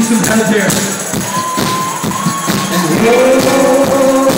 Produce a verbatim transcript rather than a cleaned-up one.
Some kind of here. And whoa.